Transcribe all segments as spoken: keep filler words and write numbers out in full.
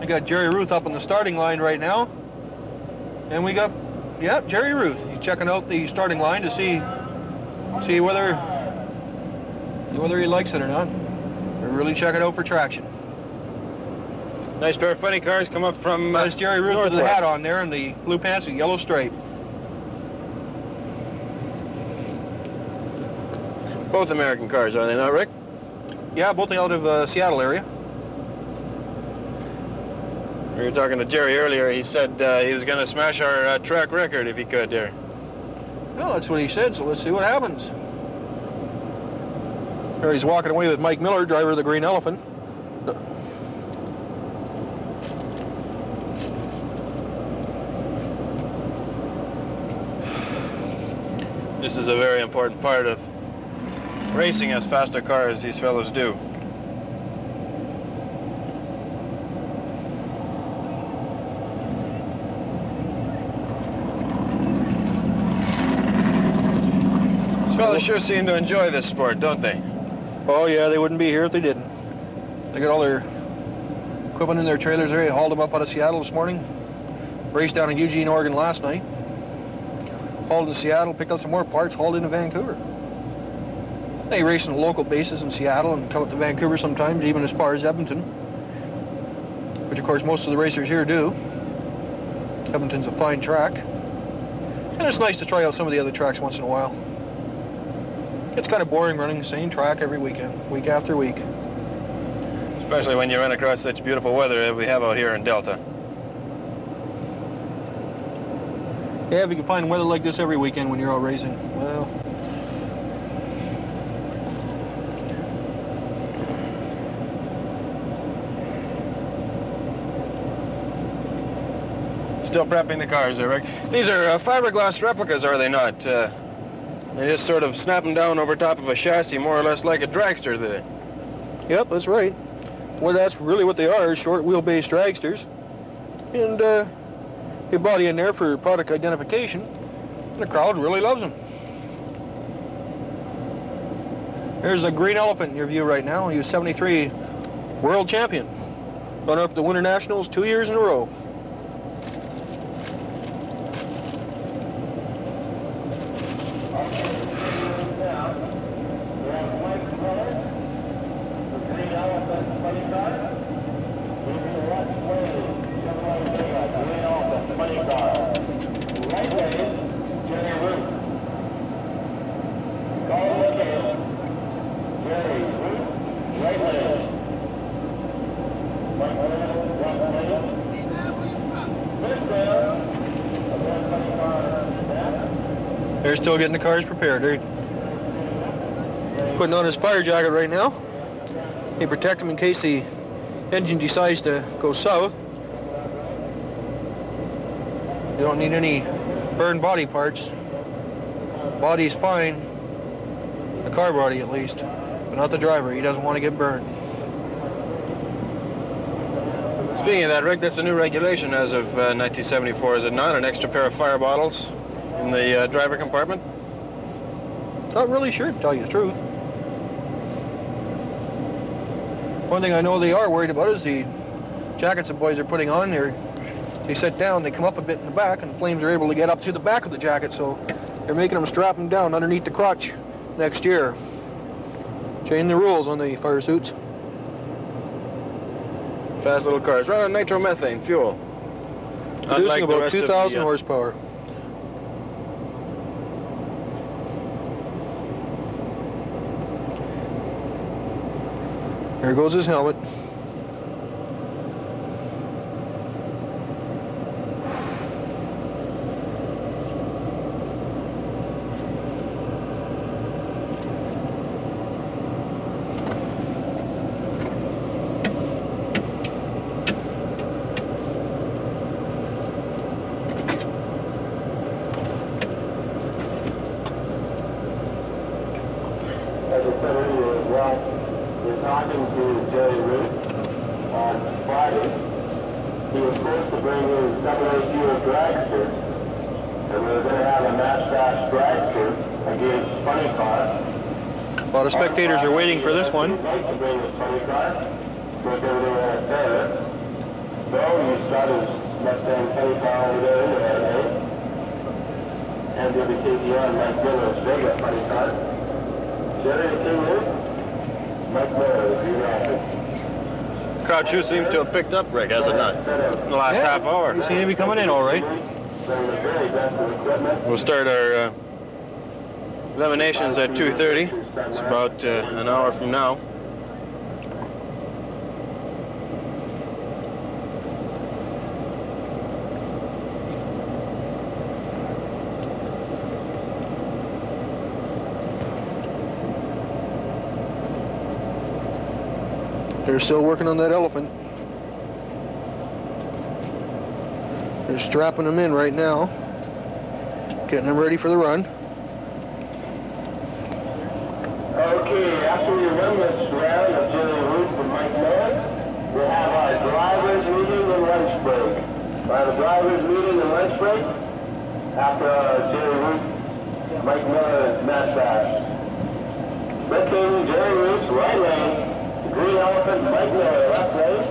We got Jerry Ruth up on the starting line right now. And we got, yeah, Jerry Ruth. He's checking out the starting line to see see whether whether he likes it or not. We're really checking out for traction. Nice pair of funny cars come up from uh, That's Jerry Ruth with the hat on there and the blue pants with yellow stripe. Both American cars, are they not, Rick? Yeah, both out of uh, Seattle area. We were talking to Jerry earlier. He said uh, he was going to smash our uh, track record if he could there. Well, that's what he said, so let's see what happens. There he's walking away with Mike Miller, driver of the Green Elephant. This is a very important part of racing as fast a car as these fellows do. Well, they sure seem to enjoy this sport, don't they? Oh, yeah, they wouldn't be here if they didn't. They got all their equipment in their trailers there. They hauled them up out of Seattle this morning. Raced down in Eugene, Oregon last night. Hauled in Seattle, picked up some more parts, hauled into Vancouver. They race in local bases in Seattle and come up to Vancouver sometimes, even as far as Edmonton, which, of course, most of the racers here do. Edmonton's a fine track. And it's nice to try out some of the other tracks once in a while. It's kind of boring running the same track every weekend, week after week. Especially when you run across such beautiful weather that we have out here in Delta. Yeah, if you can find weather like this every weekend when you're out racing, well. Still prepping the cars there, Rick. These are uh, fiberglass replicas, are they not? Uh, They just sort of snap them down over top of a chassis, more or less like a dragster, do they? Yep, that's right. Well, that's really what they are, short wheelbase dragsters. And uh, they brought in there for product identification. The crowd really loves them. Here's a Green Elephant in your view right now. He was seventy-three world champion. Runner up at the Winter Nationals two years in a row. They're still getting the cars prepared. They're putting on his fire jacket right now. They protect him in case the engine decides to go south. They don't need any burned body parts. Body's fine. The car body, at least. But not the driver. He doesn't want to get burned. Speaking of that, Rick, that's a new regulation as of uh, nineteen seventy-four, is it not? An extra pair of fire bottles in the uh, driver compartment? Not really sure, to tell you the truth. One thing I know they are worried about is the jackets the boys are putting on. They're, they sit down, they come up a bit in the back, and the flames are able to get up through the back of the jacket, so they're making them strap them down underneath the crotch next year. Change the rules on the fire suits. Fast little cars, run on nitromethane fuel. Producing about two thousand uh... horsepower. There goes his helmet. Spectators are waiting for this one. Well, he's got his Mustang twenty-pound there, right? And the other K T R and Mike Miller's Vega, funny car. Jerry came in, Mike Miller, the Green Elephant. Crowd sure seems to have picked up, Rick, has it not? In the last yeah, half hour. You seem to be coming in all right. We'll start our uh, eliminations at two thirty. It's about uh, an hour from now. They're still working on that elephant. They're strapping them in right now, getting them ready for the run. Okay, after we run this round of Jerry Ruth and Mike Miller, we'll have our drivers meeting and lunch break. We'll have a drivers meeting and lunch break after our Jerry Ruth, Mike Miller match. Red King, Jerry Ruth, right lane. Green Elephant, Mike Miller, left lane.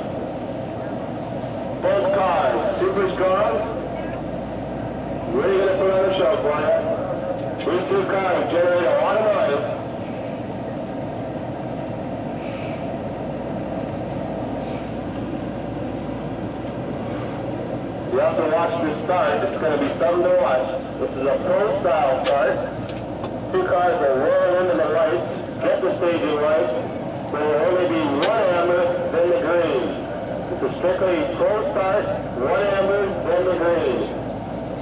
Both cars, Super's gone. We're going to put on the show for you. These two cars generate a lot of noise. You have to watch this start. It's going to be something to watch. This is a pro-style start. Two cars are rolling into the lights. Get the staging lights. There will only be one amber, then the green. It's a strictly pro start, one amber, then the green.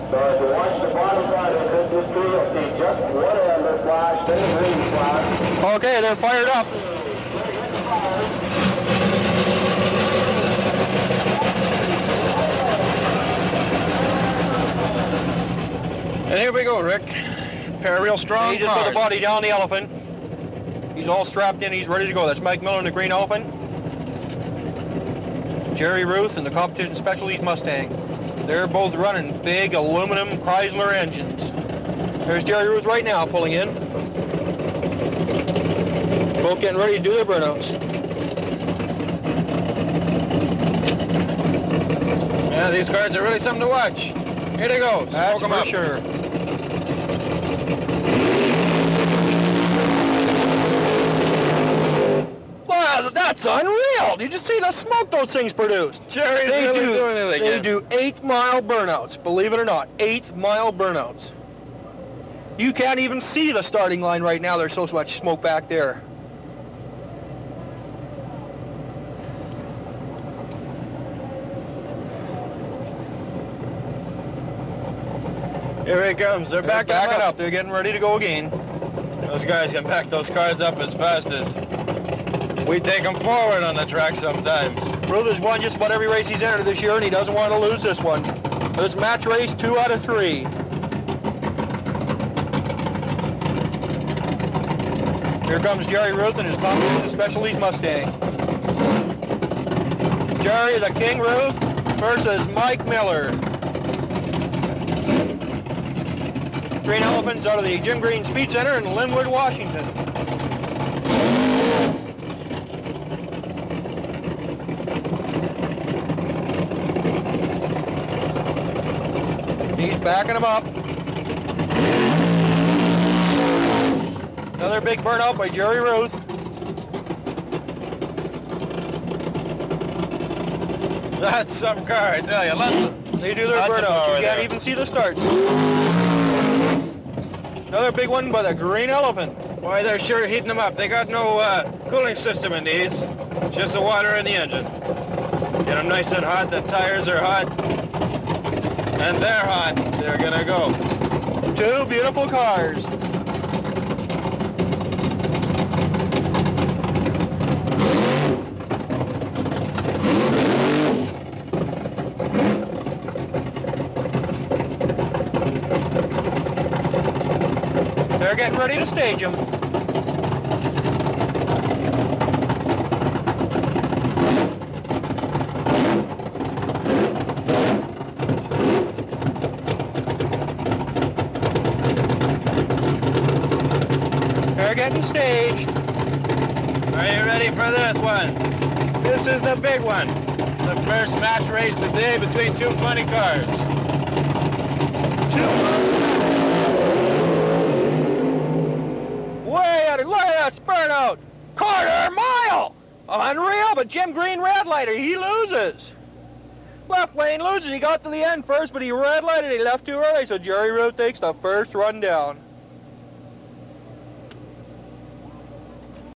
So if you watch the bottom part of the Christmas tree, you'll see just one amber flash, then the green flash. Okay, they're fired up. And here we go, Rick. Pair of real strong cars. He just put the body down the elephant. He's all strapped in, he's ready to go. That's Mike Miller in the Green Elephant, Jerry Ruth in the Competition Specialties Mustang. They're both running big aluminum Chrysler engines. There's Jerry Ruth right now pulling in. Both getting ready to do their burnouts. Yeah, these cars are really something to watch. Here they go, smoke That's them for up. Sure. That's unreal! Did you see the smoke those things produce? Jerry's they really do, doing it again. They do eight-mile burnouts, believe it or not, eight-mile burnouts. You can't even see the starting line right now. There's so much smoke back there. Here it comes. They're, They're backing, backing up. up. They're getting ready to go again. Those guys can pack those cars up as fast as... We take him forward on the track sometimes. Ruth has won just about every race he's entered this year, and he doesn't want to lose this one. This match race, two out of three. Here comes Jerry Ruth and his Competition Specialties Mustang. Jerry the King Ruth versus Mike Miller. Green Elephants out of the Jim Green Speed Center in Linwood, Washington. He's backing them up. Another big burnout by Jerry Ruth. That's some car, I tell you. Lots of, they do their burnouts. You can't even see the start. Another big one by the Green Elephant. Boy, they're sure heating them up. They got no uh, cooling system in these. Just the water in the engine. Get them nice and hot. The tires are hot. And they're hot. They're gonna go. Two beautiful cars. They're getting ready to stage them. Getting staged. Are you ready for this one? This is the big one. The First match race of the day between two funny cars. Way out of look at that spurt out. Quarter mile! Unreal, but Jim Green red lighter, he loses. Left lane loses. He got to the end first, but he red lighted. He left too early, so Jerry Ruth takes the first run down.